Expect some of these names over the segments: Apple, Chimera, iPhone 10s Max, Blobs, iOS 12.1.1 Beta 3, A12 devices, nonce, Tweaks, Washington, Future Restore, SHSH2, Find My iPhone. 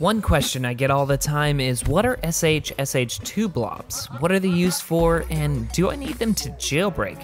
One question I get all the time is, what are SHSH2 blobs? What are they used for, and do I need them to jailbreak?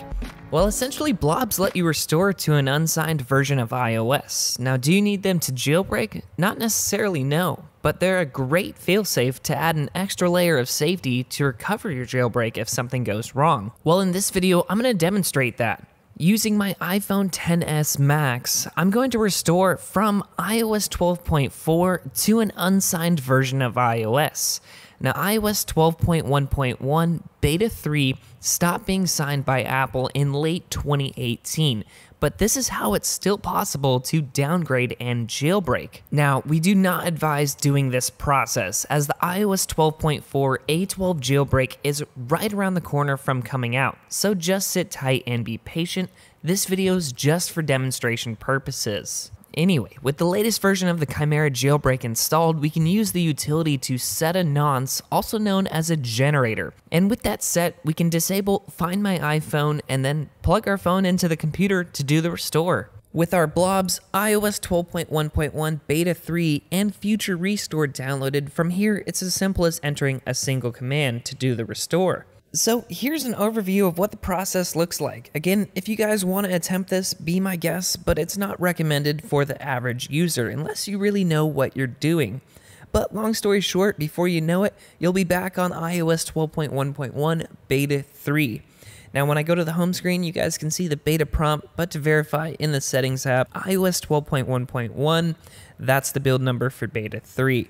Well, essentially blobs let you restore to an unsigned version of iOS. Now, do you need them to jailbreak? Not necessarily, no, but they're a great failsafe to add an extra layer of safety to recover your jailbreak if something goes wrong. Well, in this video, I'm gonna demonstrate that. Using my iPhone 10s Max, I'm going to restore from iOS 12.4 to an unsigned version of iOS. Now, iOS 12.1.1 Beta 3 stopped being signed by Apple in late 2018, but this is how it's still possible to downgrade and jailbreak. Now, we do not advise doing this process, as the iOS 12.4 A12 jailbreak is right around the corner from coming out, so just sit tight and be patient. This video is just for demonstration purposes. Anyway, with the latest version of the Chimera jailbreak installed, we can use the utility to set a nonce, also known as a generator. And with that set, we can disable Find My iPhone and then plug our phone into the computer to do the restore. With our blobs, iOS 12.1.1 Beta 3 and Future Restore downloaded, from here it's as simple as entering a single command to do the restore. So here's an overview of what the process looks like. Again, if you guys want to attempt this, be my guest, but it's not recommended for the average user unless you really know what you're doing. But long story short, before you know it, you'll be back on iOS 12.1.1 Beta 3. Now, when I go to the home screen, you guys can see the beta prompt, but to verify in the settings app, iOS 12.1.1, that's the build number for Beta 3.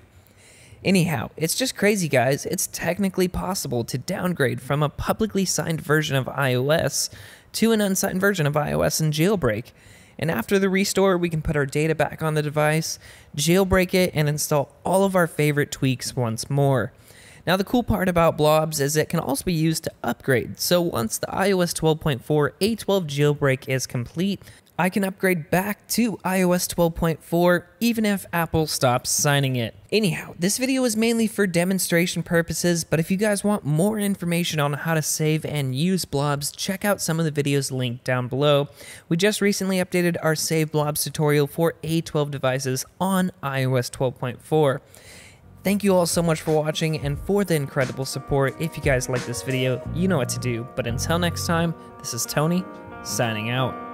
Anyhow, it's just crazy, guys. It's technically possible to downgrade from a publicly signed version of iOS to an unsigned version of iOS and jailbreak. And after the restore, we can put our data back on the device, jailbreak it, and install all of our favorite tweaks once more. Now, the cool part about blobs is it can also be used to upgrade. So once the iOS 12.4 A12 jailbreak is complete, I can upgrade back to iOS 12.4 even if Apple stops signing it. Anyhow, this video is mainly for demonstration purposes, but if you guys want more information on how to save and use blobs, check out some of the videos linked down below. We just recently updated our Save Blobs tutorial for A12 devices on iOS 12.4. Thank you all so much for watching and for the incredible support. If you guys like this video, you know what to do. But until next time, this is Tony, signing out.